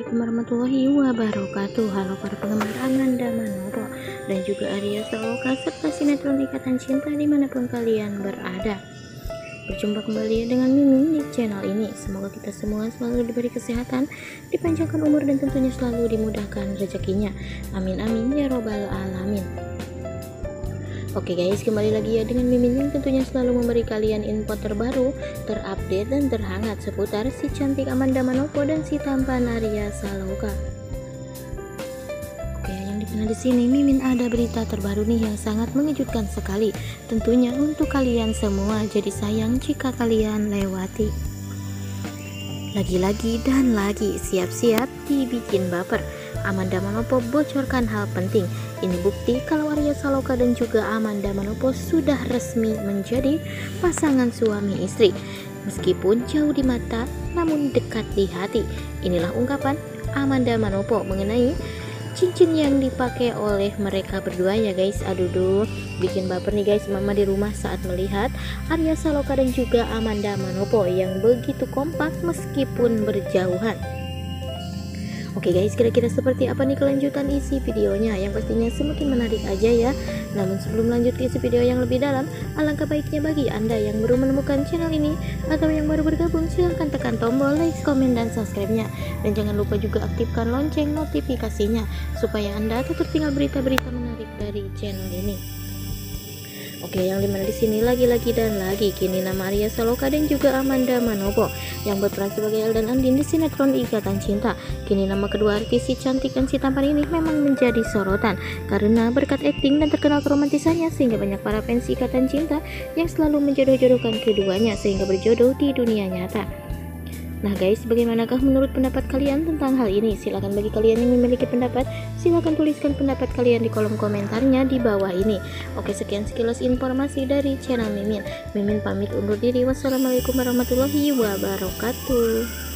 Assalamualaikum warahmatullahi wabarakatuh. Halo para penggemar Amanda Manopo dan juga Arya Saloka serta sinetron Ikatan Cinta dimanapun kalian berada. Berjumpa kembali dengan Mimi di channel ini. Semoga kita semua selalu diberi kesehatan, dipanjangkan umur, dan tentunya selalu dimudahkan rezekinya. Amin amin ya robbal alamin. Oke guys, kembali lagi ya dengan Mimin yang tentunya selalu memberi kalian info terbaru, terupdate, dan terhangat seputar si cantik Amanda Manopo dan si tampan Arya Saloka. Oke, yang dikenal di sini Mimin ada berita terbaru nih yang sangat mengejutkan sekali. Tentunya untuk kalian semua, jadi sayang jika kalian lewati. Lagi-lagi dan lagi, siap-siap dibikin baper. Amanda Manopo bocorkan hal penting. Ini bukti kalau Arya Saloka dan juga Amanda Manopo sudah resmi menjadi pasangan suami istri. Meskipun jauh di mata, namun dekat di hati. Inilah ungkapan Amanda Manopo mengenai cincin yang dipakai oleh mereka berdua ya guys. Aduh, bikin baper nih guys mama di rumah saat melihat Arya Saloka dan juga Amanda Manopo yang begitu kompak meskipun berjauhan. Oke guys, kira-kira seperti apa nih kelanjutan isi videonya yang pastinya semakin menarik aja ya. Namun sebelum lanjut ke isi video yang lebih dalam, alangkah baiknya bagi anda yang baru menemukan channel ini atau yang baru bergabung, silahkan tekan tombol like, komen, dan subscribe-nya. Dan jangan lupa juga aktifkan lonceng notifikasinya supaya anda tak tertinggal berita-berita menarik dari channel ini. Oke, yang dimana di sini lagi-lagi dan lagi, kini nama Arya Saloka dan juga Amanda Manopo yang berperan sebagai El dan Andin di sinetron Ikatan Cinta. Kini nama kedua artis si cantik dan si tampan ini memang menjadi sorotan karena berkat akting dan terkenal keromantisannya, sehingga banyak para fans Ikatan Cinta yang selalu menjodoh-jodohkan keduanya sehingga berjodoh di dunia nyata. Nah guys, bagaimanakah menurut pendapat kalian tentang hal ini? Silahkan bagi kalian yang memiliki pendapat, silahkan tuliskan pendapat kalian di kolom komentarnya di bawah ini. Oke, sekian sekilas informasi dari channel Mimin. Mimin pamit undur diri. Wassalamualaikum warahmatullahi wabarakatuh.